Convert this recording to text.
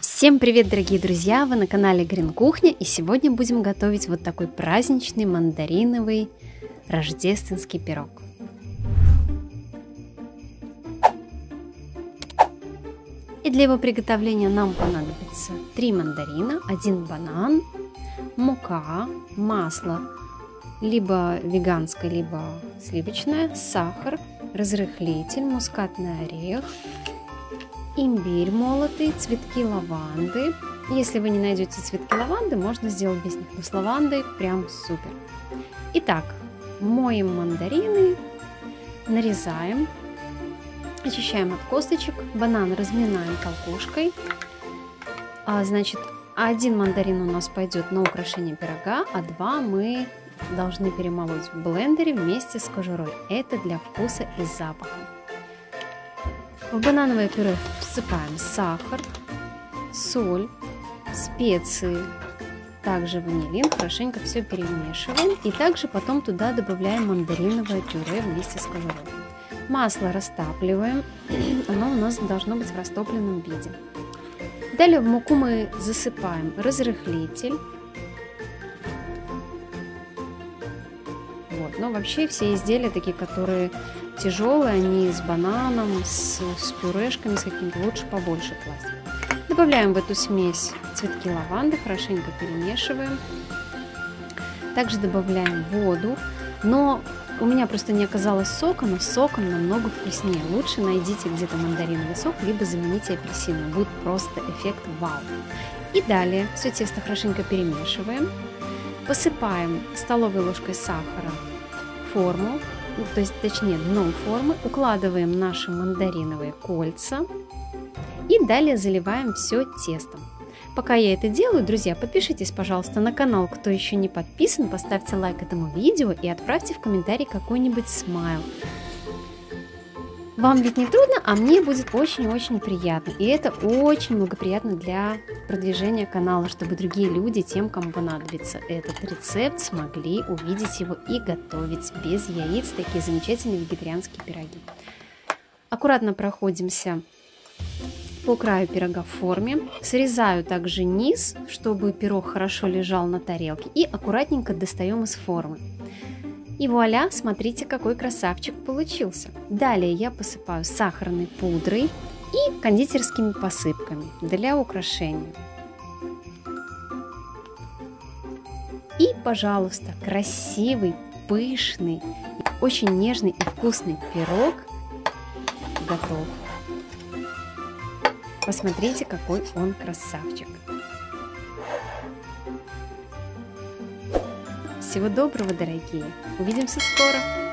Всем привет, дорогие друзья! Вы на канале Грин Кухня, и сегодня будем готовить вот такой праздничный мандариновый рождественский пирог. И для его приготовления нам понадобится 3 мандарина, 1 банан, мука, масло, либо веганское, либо сливочное, сахар, разрыхлитель, мускатный орех, имбирь молотый, цветки лаванды. Если вы не найдете цветки лаванды, можно сделать без них, но с лавандой прям супер. Итак, моем мандарины, нарезаем, очищаем от косточек, банан разминаем колкушкой. Значит, один мандарин у нас пойдет на украшение пирога, а 2 мы должны перемолоть в блендере вместе с кожурой. Это для вкуса и запаха. В банановое пюре всыпаем сахар, соль, специи, также ванилин, хорошенько все перемешиваем. И также потом туда добавляем мандариновое пюре вместе с кожурой. Масло растапливаем, оно у нас должно быть в растопленном виде. Далее в муку мы засыпаем разрыхлитель. Но вообще все изделия такие, которые тяжелые, они с бананом, с пюрешками, с какими-то, лучше побольше класть. Добавляем в эту смесь цветки лаванды, хорошенько перемешиваем. Также добавляем воду, но у меня просто не оказалось сока, но с соком намного вкуснее. Лучше найдите где-то мандариновый сок, либо замените апельсином, будет просто эффект вау. И далее все тесто хорошенько перемешиваем, посыпаем столовой ложкой сахара форму, то есть, точнее, дно формы, укладываем наши мандариновые кольца и далее заливаем все тестом. Пока я это делаю, друзья, подпишитесь, пожалуйста, на канал, кто еще не подписан, поставьте лайк этому видео и отправьте в комментарий какой-нибудь смайл. Вам ведь не трудно, а мне будет очень-очень приятно. И это очень благоприятно для продвижения канала, чтобы другие люди, тем, кому понадобится этот рецепт, смогли увидеть его и готовить без яиц такие замечательные вегетарианские пироги. Аккуратно проходимся по краю пирога в форме. Срезаю также низ, чтобы пирог хорошо лежал на тарелке. И аккуратненько достаем из формы. И вуаля, смотрите, какой красавчик получился. Далее я посыпаю сахарной пудрой и кондитерскими посыпками для украшения. И, пожалуйста, красивый, пышный, очень нежный и вкусный пирог готов. Посмотрите, какой он красавчик. Всего доброго, дорогие! Увидимся скоро!